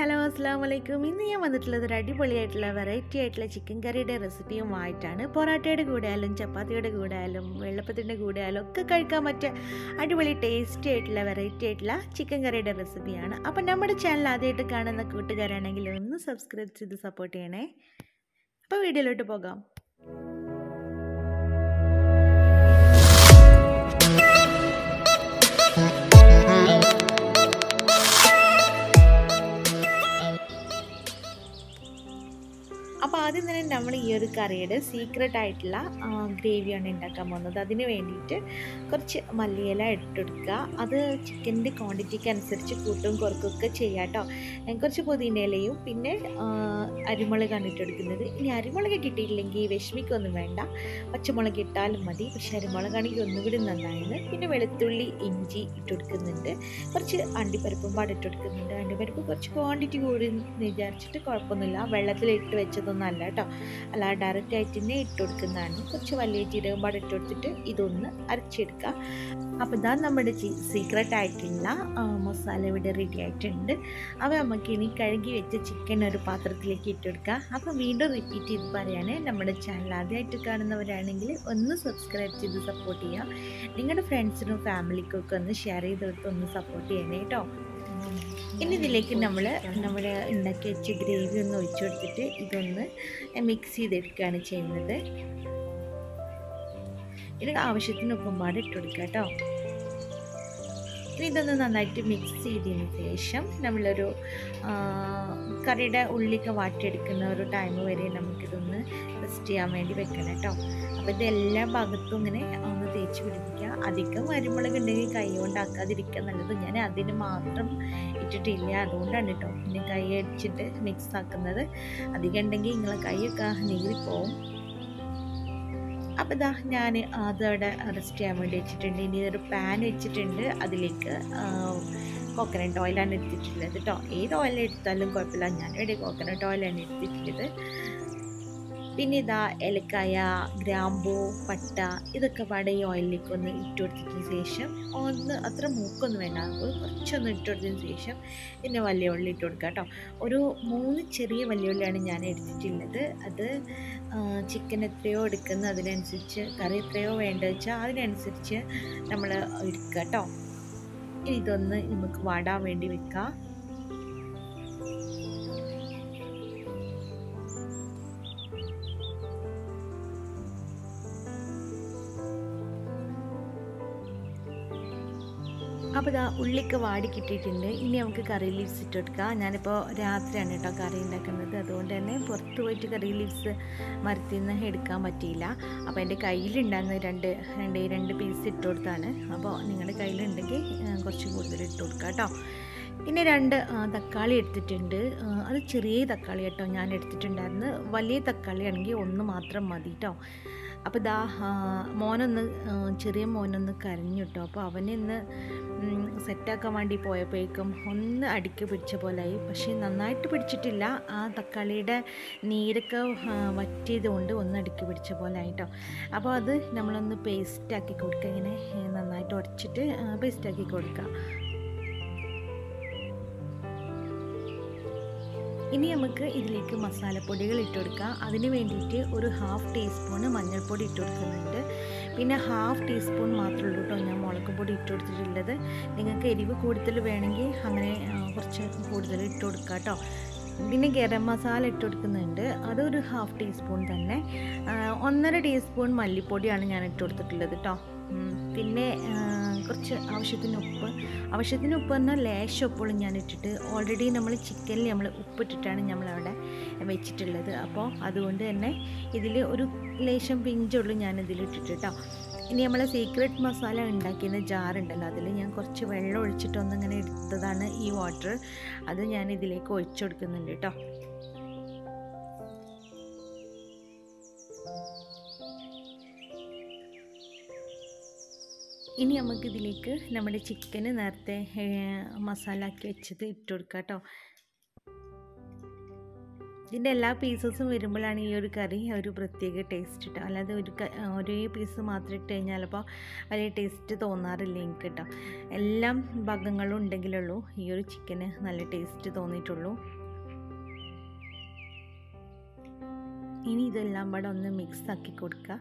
Hello അസ്സലാമു അലൈക്കും. ഇന്ന് ഞാൻ വന്നിട്ടുള്ളത് ഒരു അടിപൊളിയായിട്ടുള്ള വെറൈറ്റി ആയിട്ടുള്ള ചിക്കൻ കറിയുടെ റെസിപ്പിയുമായിട്ടാണ്. പൊറോട്ടയുടെ കൂടെ ആയാലും ചപ്പാത്തിയുടെ കൂടെ ആയാലും വെള്ളപ്പത്തിൻ്റെ കൂടെ ആയാലും ഒക്കെ കഴിക്കാൻ പറ്റിയ അടിപൊളി ടേസ്റ്റി ആയിട്ടുള്ള വെറൈറ്റി ആയിട്ടുള്ള ചിക്കൻ കറിയുടെ റെസിപ്പിയാണ്. അപ്പം നമ്മുടെ ചാനൽ ആദ്യമായിട്ട് കാണുന്ന കൂട്ടുകാരാണെങ്കിൽ ഒന്ന് സബ്സ്ക്രൈബ് ചെയ്ത് സപ്പോർട്ട് ചെയ്യണേ. അപ്പോൾ വീഡിയോയിലോട്ട് പോകാം. അപ്പോൾ ആദ്യം തന്നെ നമ്മൾ ഈ ഒരു കറിയുടെ സീക്രട്ടായിട്ടുള്ള ഗ്രേവിയാണ് ഉണ്ടാക്കാൻ പോകുന്നത്. അതിന് വേണ്ടിയിട്ട് കുറച്ച് മല്ലിയില ഇട്ടെടുക്കുക. അത് ചിക്കൻ്റെ ക്വാണ്ടിറ്റിക്ക് അനുസരിച്ച് കൂട്ടും കുറക്കൊക്കെ ചെയ്യാം കേട്ടോ. കുറച്ച് പുതിനയിലയും പിന്നെ അരിമുളകാണ് ഇട്ടെടുക്കുന്നത്. ഇനി അരിമുളക് കിട്ടിയില്ലെങ്കിൽ വിഷമിക്കൊന്നും വേണ്ട, പച്ചമുളക് ഇട്ടാലും മതി. പക്ഷേ അരിമുളകാണെങ്കിൽ ഒന്നുകൂടി നന്നായിരുന്നു. പിന്നെ വെളുത്തുള്ളി ഇഞ്ചി ഇട്ടെടുക്കുന്നുണ്ട്. കുറച്ച് അണ്ടിപ്പരിപ്പും പാട് ഇട്ടെടുക്കുന്നുണ്ട്. അണ്ടിപ്പരിപ്പ് കുറച്ച് ക്വാണ്ടിറ്റി കൂടി വിചാരിച്ചിട്ട് കുഴപ്പമൊന്നുമില്ല, വെള്ളത്തിലിട്ട് വെച്ചത് ല്ല കേട്ടോ, അല്ല ഡയറക്റ്റ് ആയിട്ട് തന്നെ ഇട്ട് കൊടുക്കുന്നതാണ്. കുറച്ച് വലിയ ജീരകം പാടെ ഇട്ട് കൊടുത്തിട്ട് ഇതൊന്ന് അരച്ചെടുക്കുക. അപ്പോൾ ഇതാ നമ്മുടെ സീക്രട്ടായിട്ടുള്ള മസാല ഇവിടെ റെഡി ആയിട്ടുണ്ട്. അപ്പോൾ നമുക്ക് ഇനി കഴുകി വെച്ച ചിക്കൻ ഒരു പാത്രത്തിലേക്ക് ഇട്ട് കൊടുക്കുക. അപ്പോൾ വീണ്ടും റിപ്പീറ്റ് ചെയ്ത് പറയാനേ, നമ്മുടെ ചാനൽ ആദ്യമായിട്ട് കാണുന്നവരാണെങ്കിൽ ഒന്ന് സബ്സ്ക്രൈബ് ചെയ്ത് സപ്പോർട്ട് ചെയ്യുക. നിങ്ങളുടെ ഫ്രണ്ട്സിനും ഫാമിലിക്കും ഒക്കെ ഒന്ന് ഷെയർ ചെയ്തെടുത്ത് ഒന്ന് സപ്പോർട്ട് ചെയ്യണേ കേട്ടോ. ഇനി ഇതിലേക്ക് നമ്മൾ നമ്മുടെ ഉണ്ടാക്കി വെച്ച് ഗ്രേവി ഒന്ന് ഒഴിച്ചു കൊടുത്തിട്ട് ഇതൊന്ന് മിക്സ് ചെയ്തെടുക്കുകയാണ് ചെയ്യുന്നത്. ഇത് ആവശ്യത്തിന് ഉപ്പുംപാട് ഇട്ട് കൊടുക്കുക കേട്ടോ. ഇനി ഇതൊന്ന് നന്നായിട്ട് മിക്സ് ചെയ്തതിന് ശേഷം നമ്മളൊരു കറിയുടെ ഉള്ളിലേക്ക് വാട്ടിയെടുക്കുന്ന ഒരു ടൈം വരെ നമുക്കിതൊന്ന് റെസ്റ്റ് ചെയ്യാൻ വേണ്ടി വെക്കണം കേട്ടോ. അപ്പോൾ ഇത് എല്ലാ ഭാഗത്തും ഇങ്ങനെ ഒന്ന് തേച്ച് പിടിപ്പിക്കുക. അധികം മരുമുളക് ഉണ്ടെങ്കിൽ കൈ കൊണ്ടാക്കാതിരിക്കുക നല്ലത്. ഞാൻ അതിന് മാത്രം ഇട്ടിട്ടില്ല, അതുകൊണ്ടാണ് കേട്ടോ പിന്നെ കൈ അടിച്ചിട്ട് മിക്സ് ആക്കുന്നത്. അധികം ഉണ്ടെങ്കിൽ നിങ്ങളെ കൈയൊക്കെ നീറിപ്പോവും. അപ്പോൾ ഇതാ ഞാൻ അതവിടെ റെസ്റ്റ് ചെയ്യാൻ വേണ്ടി വെച്ചിട്ടുണ്ട്. ഇനി ഒരു പാൻ വെച്ചിട്ടുണ്ട്. അതിലേക്ക് കോക്കനട്ട് ഓയിലാണ് എടുത്തിട്ടുള്ളത് കേട്ടോ. ഏത് ഓയിൽ എടുത്താലും കുഴപ്പമില്ല, ഞാനിവിടെ കോക്കനട്ട് ഓയിലാണ് എടുത്തിട്ടുള്ളത്. പിന്നെ ഇതാ ഏലക്കായ, ഗ്രാമ്പൂ, പട്ട ഇതൊക്കെ പാടെ ഈ ഓയിലിലേക്ക് ഒന്ന് ഇട്ട് കൊടുത്തതിന് ശേഷം ഒന്ന് അത്ര മൂക്കൊന്നും വേണ്ട, കുറച്ചൊന്ന് ഇട്ട് കൊടുത്തതിന് ശേഷം പിന്നെ വലിയ ഉള്ളി ഇട്ട് കൊടുക്കുക കേട്ടോ. ഒരു 3 ചെറിയ വലിയ ഉള്ളിയാണ് ഞാൻ എടുത്തിട്ടുള്ളത്. അത് ചിക്കൻ എത്രയോ എടുക്കുന്ന അതിനനുസരിച്ച് കറി എത്രയോ വേണ്ടതെന്ന് വെച്ചാൽ അതിനനുസരിച്ച് നമ്മൾ എടുക്കുക കേട്ടോ. ഇനി ഇതൊന്ന് നമുക്ക് വാടാൻ വേണ്ടി വെക്കാം. അപ്പോൾ ഇതാ ഉള്ളിക്ക് വാടി കിട്ടിയിട്ടുണ്ട്. ഇനി നമുക്ക് കറി ലീവ്സ് ഇട്ട് കൊടുക്കാം. ഞാനിപ്പോൾ രാത്രിയാണ് കേട്ടോ കറി ഉണ്ടാക്കുന്നത്, അതുകൊണ്ട് തന്നെ പുറത്ത് പോയിട്ട് കറി ലീവ്സ് മരത്തിൽ നിന്ന് എടുക്കാൻ പറ്റിയില്ല. അപ്പോൾ എൻ്റെ കയ്യിലുണ്ടായിരുന്ന രണ്ട് പീസ് ഇട്ട് കൊടുത്താണ്. അപ്പോൾ നിങ്ങളുടെ കയ്യിലുണ്ടെങ്കിൽ കുറച്ച് കൂടുതൽ ഇട്ട് കൊടുക്കാം കേട്ടോ. പിന്നെ 2 തക്കാളി എടുത്തിട്ടുണ്ട്. അത് ചെറിയ തക്കാളി കേട്ടോ ഞാൻ എടുത്തിട്ടുണ്ടായിരുന്നു. വലിയ തക്കാളി ആണെങ്കിൽ ഒന്ന് മാത്രം മതി കേട്ടോ. അപ്പോൾ ഇതാ ചെറിയ മോനൊന്ന് കരഞ്ഞു കേട്ടോ. അപ്പോൾ അവനെ ഇന്ന് സെറ്റാക്കാൻ വേണ്ടി പോയപ്പോഴേക്കും ഒന്ന് അടിക്ക് പിടിച്ച പോലെയായി. പക്ഷേ നന്നായിട്ട് പിടിച്ചിട്ടില്ല, ആ തക്കാളിയുടെ നീരൊക്കെ വറ്റിയത് കൊണ്ട് ഒന്ന് അടിക്ക് പിടിച്ച പോലെ ആയിട്ടോ. അപ്പോൾ അത് നമ്മളൊന്ന് പേസ്റ്റാക്കി കൊടുക്കുക. ഇങ്ങനെ നന്നായിട്ട് ഉടച്ചിട്ട് പേസ്റ്റാക്കി കൊടുക്കുക. ഇനി നമുക്ക് ഇതിലേക്ക് മസാലപ്പൊടികൾ ഇട്ട് കൊടുക്കാം. അതിന് വേണ്ടിയിട്ട് ഒരു 1/2 ടീസ്പൂൺ മഞ്ഞൾപ്പൊടി ഇട്ട് കൊടുക്കുന്നുണ്ട്. പിന്നെ 1/2 ടീസ്പൂൺ മാത്രമേ ഉള്ളൂ കേട്ടോ ഞാൻ മുളക് പൊടി ഇട്ട് കൊടുത്തിട്ടുള്ളത്. നിങ്ങൾക്ക് എരിവ് കൂടുതൽ വേണമെങ്കിൽ അങ്ങനെ കുറച്ച് കൂടുതൽ ഇട്ട് കൊടുക്കാം കേട്ടോ. പിന്നെ ഗരം മസാല ഇട്ട് കൊടുക്കുന്നുണ്ട്. അതൊരു 1/2 ടീസ്പൂൺ തന്നെ. 1.5 ടീസ്പൂൺ മല്ലിപ്പൊടിയാണ് ഞാൻ ഇട്ട് കൊടുത്തിട്ടുള്ളത് കേട്ടോ. പിന്നെ കുറച്ച് ആവശ്യത്തിന് ഉപ്പ് പറഞ്ഞാൽ ലേശം ഉപ്പുള്ള ഞാൻ ഇട്ടിട്ട് ഓൾറെഡി നമ്മൾ ചിക്കനിൽ ഉപ്പിട്ടിട്ടാണ് നമ്മളവിടെ വെച്ചിട്ടുള്ളത്. അപ്പോൾ അതുകൊണ്ട് തന്നെ ഇതിൽ ഒരു ലേശം പിഞ്ചുള്ളൂ ഞാനിതിൽ ഇട്ടിട്ട് കേട്ടോ. ഇനി നമ്മൾ സീക്രട്ട് മസാല ഉണ്ടാക്കിയ ജാറുണ്ടല്ലോ, അതിൽ ഞാൻ കുറച്ച് വെള്ളം ഒഴിച്ചിട്ടൊന്നിങ്ങനെ എടുത്തതാണ് ഈ വാട്ടർ. അത് ഞാൻ ഇതിലേക്ക് ഒഴിച്ചു കൊടുക്കുന്നുണ്ട് കേട്ടോ. ഇനി നമുക്കിതിലേക്ക് നമ്മുടെ ചിക്കന് നേരത്തെ മസാല ആക്കി വെച്ചത് ഇട്ട് കൊടുക്കാം കേട്ടോ. ഇതിൻ്റെ എല്ലാ പീസസും വരുമ്പോഴാണ് ഈ ഒരു കറി ഒരു പ്രത്യേക ടേസ്റ്റ് കിട്ടുക. അല്ലാതെ ഒരേ പീസ് മാത്രം ഇട്ട് കഴിഞ്ഞാൽ അപ്പോൾ വലിയ ടേസ്റ്റ് തോന്നാറില്ല എനിക്ക് കേട്ടോ. എല്ലാ ഭാഗങ്ങളും ഉണ്ടെങ്കിലുള്ളൂ ഈ ഒരു ചിക്കന് നല്ല ടേസ്റ്റ് തോന്നിയിട്ടുള്ളൂ. ഇനി ഇതെല്ലാം കൂടെ ഒന്ന് മിക്സ് ആക്കി കൊടുക്കുക.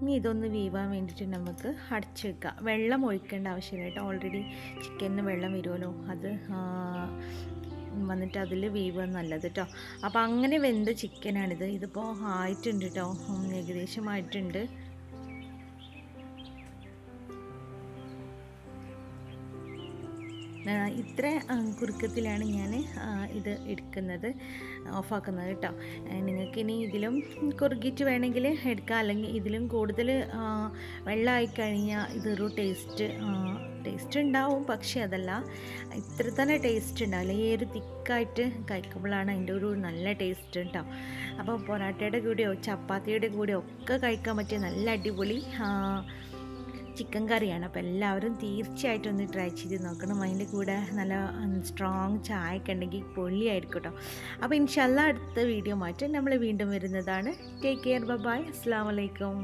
ഇനി ഇതൊന്ന് വേവാൻ വേണ്ടിയിട്ട് നമുക്ക് അടച്ച് വെക്കുക. വെള്ളം ഒഴിക്കേണ്ട ആവശ്യമില്ല കേട്ടോ. ഓൾറെഡി ചിക്കനിന് വെള്ളം വരുമല്ലോ, അത് വന്നിട്ട് അതിൽ വേവ് നല്ലത് കേട്ടോ. അപ്പോൾ അങ്ങനെ വെന്ത ചിക്കനാണിത്. ഇതിപ്പോൾ ആയിട്ടുണ്ട് കേട്ടോ, ഏകദേശമായിട്ടുണ്ട്. ഇത്ര കുറുക്കത്തിലാണ് ഞാൻ ഇത് എടുക്കുന്നത്, ഓഫാക്കുന്നത് കേട്ടോ. നിങ്ങൾക്കിനി ഇതിലും കുറുക്കിയിട്ട് വേണമെങ്കിൽ എടുക്കാം, അല്ലെങ്കിൽ ഇതിലും കൂടുതൽ വെള്ളമായി കഴിഞ്ഞാൽ ഇതൊരു ടേസ്റ്റ് ഉണ്ടാവും, പക്ഷേ അതല്ല ഇത്ര തന്നെ ടേസ്റ്റ് ഉണ്ടാവില്ല. ഈ ഒരു തിക്കായിട്ട് കഴിക്കുമ്പോഴാണ് അതിൻ്റെ ഒരു നല്ല ടേസ്റ്റ് ഉണ്ടാവും. അപ്പോൾ പൊറാട്ടയുടെ കൂടെയോ ചപ്പാത്തിയുടെ കൂടെയോ ഒക്കെ കഴിക്കാൻ പറ്റിയ നല്ല അടിപൊളി ചിക്കൻ കറിയാണ്. അപ്പോൾ എല്ലാവരും തീർച്ചയായിട്ടും ഒന്ന് ട്രൈ ചെയ്ത് നോക്കണം. അതിൻ്റെ കൂടെ നല്ല സ്ട്രോങ് ചായ ഒക്കെ ഉണ്ടെങ്കിൽ പൊള്ളിയായിരിക്കും കേട്ടോ. അപ്പോൾ ഇൻഷാല്ലാ അടുത്ത വീഡിയോ മാറ്റി നമ്മൾ വീണ്ടും വരുന്നതാണ്. ടേക്ക് കെയർ, ബൈ, അസ്സലാമു അലൈക്കും.